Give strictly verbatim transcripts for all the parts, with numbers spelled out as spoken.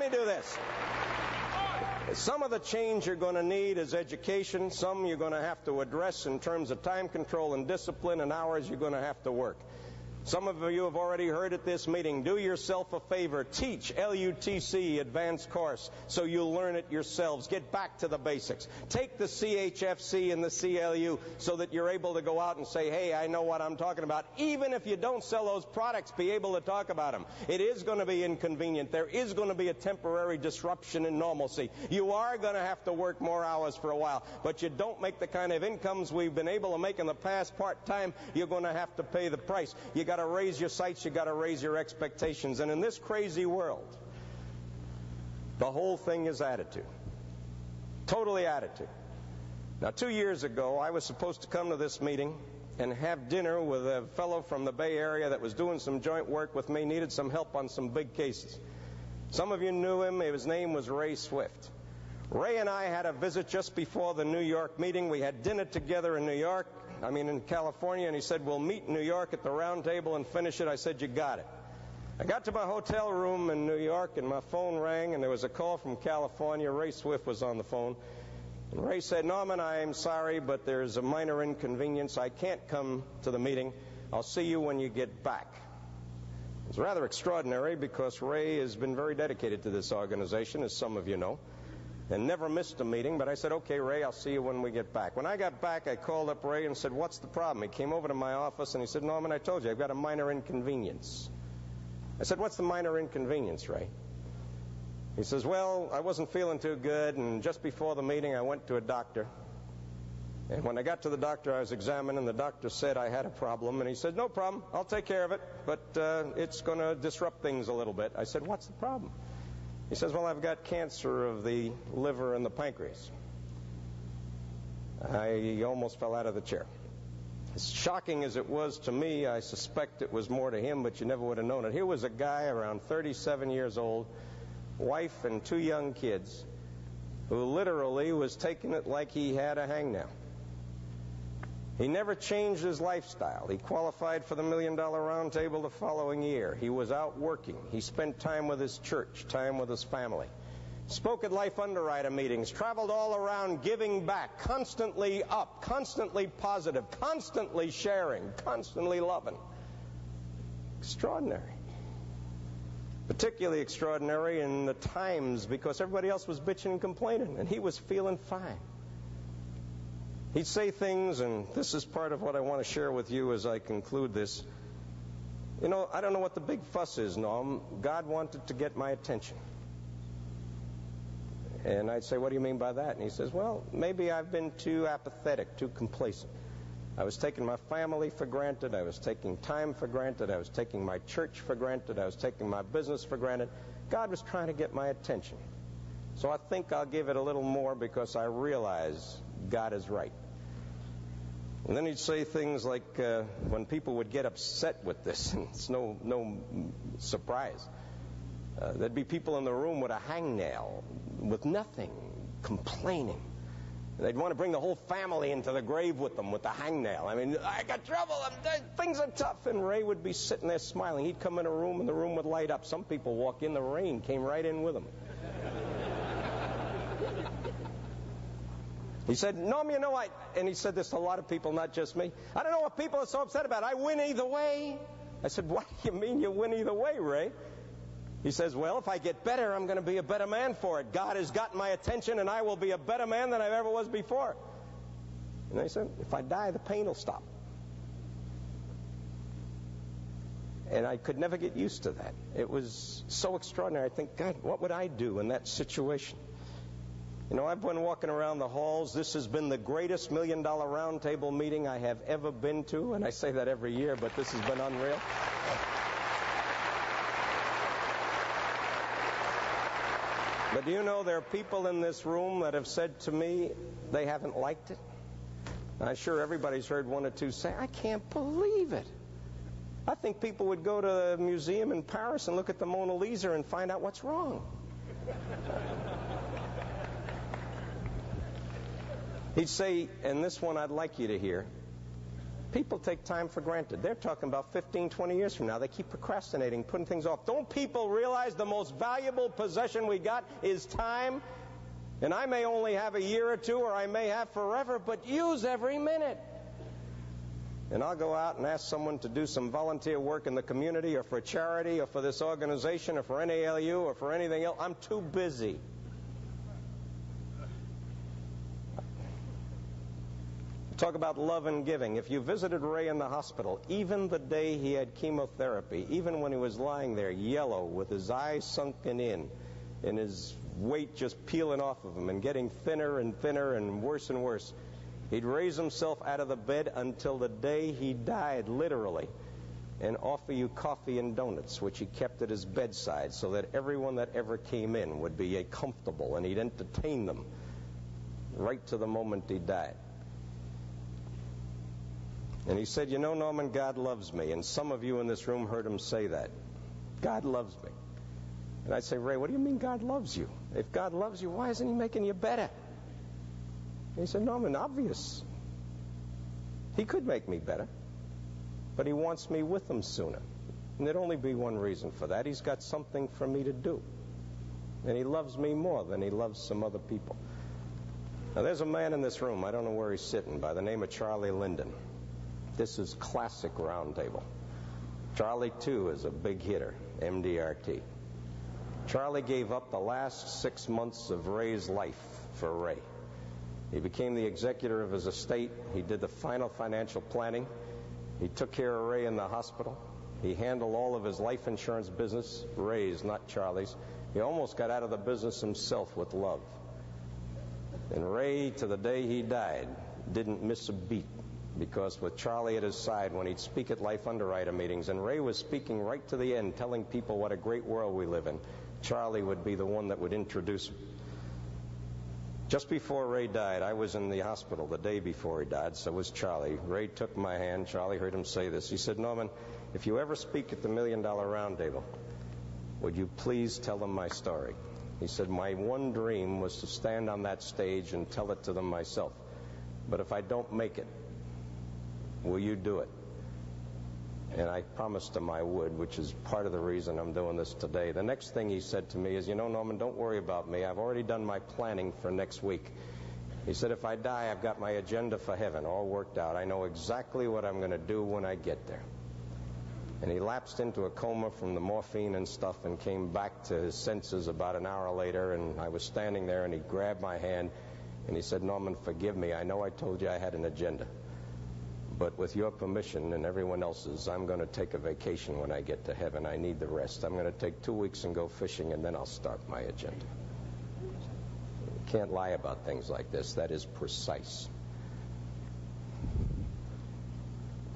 me do this. Some of the change you're going to need is education. Some you're going to have to address in terms of time control and discipline and hours you're going to have to work. Some of you have already heard at this meeting, do yourself a favor, teach L U T C advanced course so you'll learn it yourselves. Get back to the basics. Take the C H F C and the C L U so that you're able to go out and say, hey, I know what I'm talking about. Even if you don't sell those products, be able to talk about them. It is going to be inconvenient. There is going to be a temporary disruption in normalcy. You are going to have to work more hours for a while, but you don't make the kind of incomes we've been able to make in the past part-time. You're going to have to pay the price. You got to raise your sights, you got to raise your expectations. And in this crazy world, the whole thing is attitude. Totally attitude. Now, two years ago, I was supposed to come to this meeting and have dinner with a fellow from the Bay Area that was doing some joint work with me, needed some help on some big cases. Some of you knew him. His name was Ray Swift. Ray and I had a visit just before the New York meeting. We had dinner together in New York, I mean in California, and he said, we'll meet in New York at the round table and finish it. I said, you got it. I got to my hotel room in New York, and my phone rang, and there was a call from California. Ray Swift was on the phone. And Ray said, Norman, I'm sorry, but there's a minor inconvenience. I can't come to the meeting. I'll see you when you get back. It's rather extraordinary because Ray has been very dedicated to this organization, as some of you know, and never missed a meeting. But I said, okay, Ray, I'll see you when we get back. When I got back, I called up Ray and said, what's the problem? He came over to my office and he said, Norman, I told you, I've got a minor inconvenience. I said, what's the minor inconvenience, Ray? He says, well, I wasn't feeling too good, and just before the meeting, I went to a doctor. And when I got to the doctor, I was examined, and the doctor said I had a problem. And he said, no problem, I'll take care of it, but uh, it's going to disrupt things a little bit. I said, what's the problem? He says, well, I've got cancer of the liver and the pancreas. I almost fell out of the chair. As shocking as it was to me, I suspect it was more to him, but you never would have known it. Here was a guy around thirty-seven years old, wife and two young kids, who literally was taking it like he had a hangnail. He never changed his lifestyle. He qualified for the Million Dollar Round Table the following year. He was out working. He spent time with his church, time with his family. Spoke at Life Underwriter meetings, traveled all around giving back, constantly up, constantly positive, constantly sharing, constantly loving. Extraordinary. Particularly extraordinary in the times because everybody else was bitching and complaining, and he was feeling fine. He'd say things, and this is part of what I want to share with you as I conclude this. You know, I don't know what the big fuss is, Norm. God wanted to get my attention. And I'd say, what do you mean by that? And he says, well, maybe I've been too apathetic, too complacent. I was taking my family for granted. I was taking time for granted. I was taking my church for granted. I was taking my business for granted. God was trying to get my attention. So I think I'll give it a little more because I realize God is right. And then he'd say things like, uh, when people would get upset with this, and it's no, no surprise, uh, there'd be people in the room with a hangnail, with nothing, complaining. And they'd want to bring the whole family into the grave with them with the hangnail. I mean, I got trouble, I'm, things are tough. And Ray would be sitting there smiling. He'd come in a room and the room would light up. Some people walk in, the rain came right in with them. He said, Norm, you know, I, and he said this to a lot of people, not just me. I don't know what people are so upset about. I win either way. I said, what do you mean you win either way, Ray? He says, well, if I get better, I'm going to be a better man for it. God has gotten my attention, and I will be a better man than I ever was before. And I said, if I die, the pain will stop. And I could never get used to that. It was so extraordinary. I think, God, what would I do in that situation? You know, I've been walking around the halls. This has been the greatest Million Dollar Round Table meeting I have ever been to. And I say that every year, but this has been unreal. But do you know there are people in this room that have said to me they haven't liked it? I'm sure everybody's heard one or two say, I can't believe it. I think people would go to a museum in Paris and look at the Mona Lisa and find out what's wrong. He'd say, and this one I'd like you to hear, People take time for granted. They're talking about fifteen, twenty years from now. They keep procrastinating, putting things off. Don't people realize the most valuable possession we got is time? And I may only have a year or two, or I may have forever, but use every minute. And I'll go out and ask someone to do some volunteer work in the community or for a charity or for this organization or for N A L U or for anything else. I'm too busy. Talk about love and giving. If you visited Ray in the hospital, even the day he had chemotherapy, even when he was lying there yellow with his eyes sunken in and his weight just peeling off of him and getting thinner and thinner and worse and worse, he'd raise himself out of the bed until the day he died, literally, and offer you coffee and donuts, which he kept at his bedside so that everyone that ever came in would be comfortable, and he'd entertain them right to the moment he died. And he said, you know, Norman, God loves me. And some of you in this room heard him say that. God loves me. And I'd say, Ray, what do you mean God loves you? If God loves you, why isn't he making you better? And he said, Norman, obvious. He could make me better, but he wants me with him sooner. And there'd only be one reason for that. He's got something for me to do. And he loves me more than he loves some other people. Now, there's a man in this room, I don't know where he's sitting, by the name of Charlie Linden. This is classic round table. Charlie, too, is a big hitter, M D R T. Charlie gave up the last six months of Ray's life for Ray. He became the executor of his estate. He did the final financial planning. He took care of Ray in the hospital. He handled all of his life insurance business, Ray's, not Charlie's. He almost got out of the business himself with love. And Ray, to the day he died, didn't miss a beat. Because with Charlie at his side, when he'd speak at Life Underwriter meetings, and Ray was speaking right to the end, telling people what a great world we live in, Charlie would be the one that would introduce him. Just before Ray died, I was in the hospital the day before he died, so was Charlie. Ray took my hand. Charlie heard him say this. He said, Norman, if you ever speak at the Million Dollar Round Table, would you please tell them my story? He said, my one dream was to stand on that stage and tell it to them myself. But if I don't make it, will you do it? And I promised him I would, which is part of the reason I'm doing this today. The next thing he said to me is, you know, Norman, don't worry about me. I've already done my planning for next week. He said, if I die, I've got my agenda for heaven all worked out. I know exactly what I'm going to do when I get there. And he lapsed into a coma from the morphine and stuff and came back to his senses about an hour later, and I was standing there, and he grabbed my hand, and he said, Norman, forgive me. I know I told you I had an agenda. But with your permission and everyone else's, I'm going to take a vacation when I get to heaven. I need the rest. I'm going to take two weeks and go fishing, and then I'll start my agenda. You can't lie about things like this. That is precise.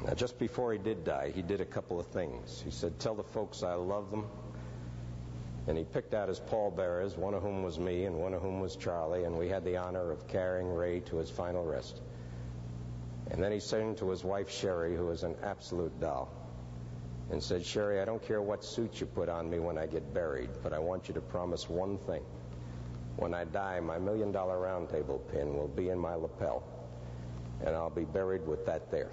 Now, just before he did die, he did a couple of things. He said, tell the folks I love them. And he picked out his pallbearers, one of whom was me and one of whom was Charlie, and we had the honor of carrying Ray to his final rest. And then he turned to his wife, Sherry, who is an absolute doll, and said, Sherry, I don't care what suit you put on me when I get buried, but I want you to promise one thing. When I die, my Million Dollar Round Table pin will be in my lapel, and I'll be buried with that there.